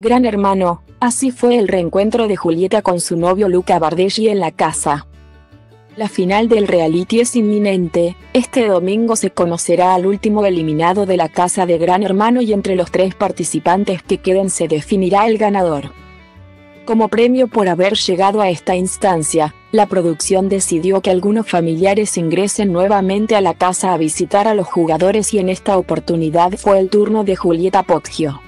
Gran Hermano, así fue el reencuentro de Julieta con su novio Luca Bardeschi en la casa. La final del reality es inminente, este domingo se conocerá al último eliminado de la casa de Gran Hermano y entre los tres participantes que queden se definirá el ganador. Como premio por haber llegado a esta instancia, la producción decidió que algunos familiares ingresen nuevamente a la casa a visitar a los jugadores y en esta oportunidad fue el turno de Julieta Poggio,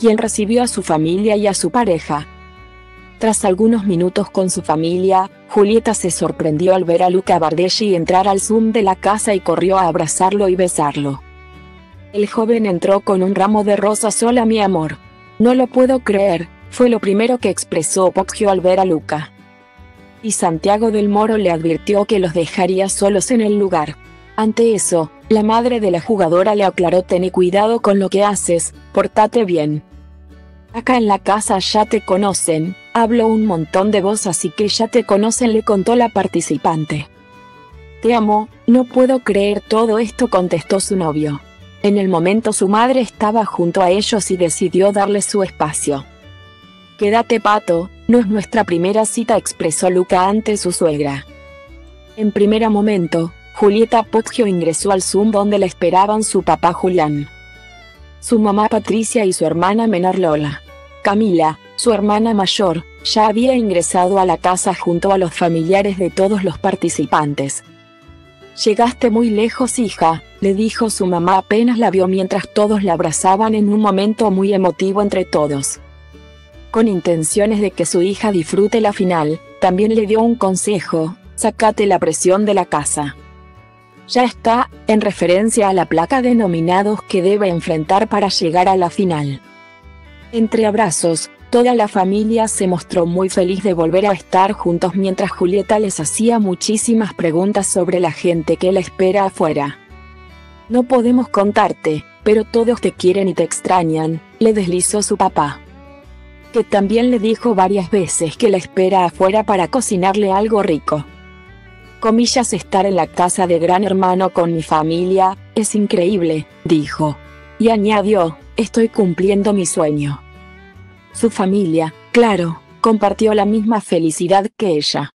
quien recibió a su familia y a su pareja. Tras algunos minutos con su familia, Julieta se sorprendió al ver a Luca Bardeschi entrar al Zoom de la casa y corrió a abrazarlo y besarlo. El joven entró con un ramo de rosas. "Hola mi amor. No lo puedo creer", fue lo primero que expresó Poggio al ver a Luca. Y Santiago del Moro le advirtió que los dejaría solos en el lugar. Ante eso, la madre de la jugadora le aclaró: "Ten cuidado con lo que haces, pórtate bien. Acá en la casa ya te conocen, hablo un montón de vos así que ya te conocen", le contó la participante. "Te amo, no puedo creer todo esto", contestó su novio. En el momento su madre estaba junto a ellos y decidió darle su espacio. "Quédate pato, no es nuestra primera cita", expresó Luca ante su suegra. En primer momento, Julieta Poggio ingresó al Zoom donde la esperaban su papá Julián, su mamá Patricia y su hermana menor Lola Camila. Su hermana mayor ya había ingresado a la casa junto a los familiares de todos los participantes. "Llegaste muy lejos, hija", le dijo su mamá apenas la vio mientras todos la abrazaban en un momento muy emotivo entre todos. Con intenciones de que su hija disfrute la final, también le dio un consejo: "Sácate la presión de la casa. Ya está", en referencia a la placa de nominados que debe enfrentar para llegar a la final. Entre abrazos, toda la familia se mostró muy feliz de volver a estar juntos mientras Julieta les hacía muchísimas preguntas sobre la gente que la espera afuera. "No podemos contarte, pero todos te quieren y te extrañan", le deslizó su papá, que también le dijo varias veces que la espera afuera para cocinarle algo rico. Comillas, "Estar en la casa de Gran Hermano con mi familia es increíble", dijo. Y añadió: "Estoy cumpliendo mi sueño". Su familia, claro, compartió la misma felicidad que ella.